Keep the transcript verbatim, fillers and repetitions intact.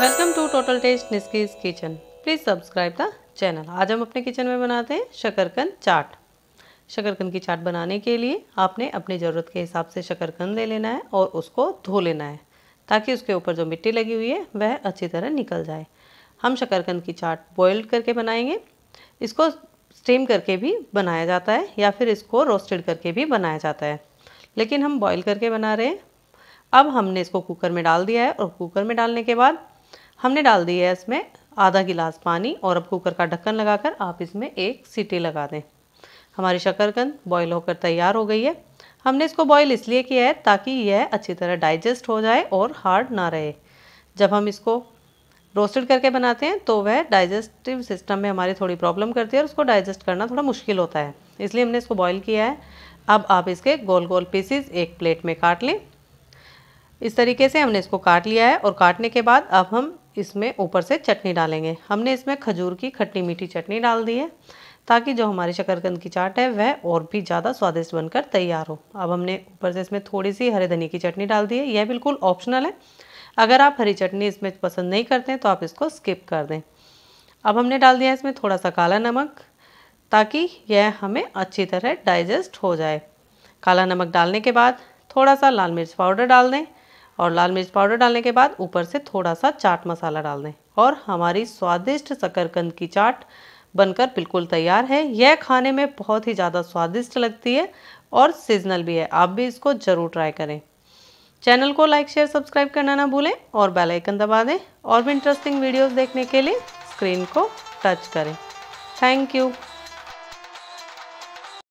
Welcome to total taste निस्कीज़ kitchen. Please subscribe the channel. आज हम अपने किचन में बनाते हैं शकरकंद चाट। शकरकंद की चाट बनाने के लिए आपने अपनी ज़रूरत के हिसाब से शकरकंद ले लेना है और उसको धो लेना है ताकि उसके ऊपर जो मिट्टी लगी हुई है वह अच्छी तरह निकल जाए। हम शकरकंद की चाट बॉयल करके बनाएंगे। इसको स्टीम करके भी बनाया जाता है या फिर इसको रोस्टेड करके भी बनाया जाता है, लेकिन हम बॉयल करके बना रहे हैं। अब हमने इसको कुकर में डाल दिया है और कुकर में डालने के बाद हमने डाल दिया है इसमें आधा गिलास पानी और अब कुकर का ढक्कन लगाकर आप इसमें एक सीटी लगा दें। हमारी शकरकंद बॉयल होकर तैयार हो गई है। हमने इसको बॉयल इसलिए किया है ताकि यह अच्छी तरह डाइजेस्ट हो जाए और हार्ड ना रहे। जब हम इसको रोस्टेड करके बनाते हैं तो वह डाइजेस्टिव सिस्टम में हमारी थोड़ी प्रॉब्लम करती है और उसको डाइजेस्ट करना थोड़ा मुश्किल होता है, इसलिए हमने इसको बॉयल किया है। अब आप इसके गोल गोल पीसेस एक प्लेट में काट लें। इस तरीके से हमने इसको काट लिया है और काटने के बाद अब हम इसमें ऊपर से चटनी डालेंगे। हमने इसमें खजूर की खट्टी मीठी चटनी डाल दी है ताकि जो हमारी शकरकंद की चाट है वह और भी ज़्यादा स्वादिष्ट बनकर तैयार हो। अब हमने ऊपर से इसमें थोड़ी सी हरे धनिया की चटनी डाल दी है। यह बिल्कुल ऑप्शनल है, अगर आप हरी चटनी इसमें पसंद नहीं करते हैं तो आप इसको स्किप कर दें। अब हमने डाल दिया है इसमें थोड़ा सा काला नमक ताकि यह हमें अच्छी तरह डाइजेस्ट हो जाए। काला नमक डालने के बाद थोड़ा सा लाल मिर्च पाउडर डाल दें और लाल मिर्च पाउडर डालने के बाद ऊपर से थोड़ा सा चाट मसाला डाल दें और हमारी स्वादिष्ट शकरकंद की चाट बनकर बिल्कुल तैयार है। यह खाने में बहुत ही ज़्यादा स्वादिष्ट लगती है और सीजनल भी है। आप भी इसको ज़रूर ट्राई करें। चैनल को लाइक शेयर सब्सक्राइब करना ना भूलें और बेल आइकन दबा दें और भी इंटरेस्टिंग वीडियोज़ देखने के लिए स्क्रीन को टच करें। Thank you.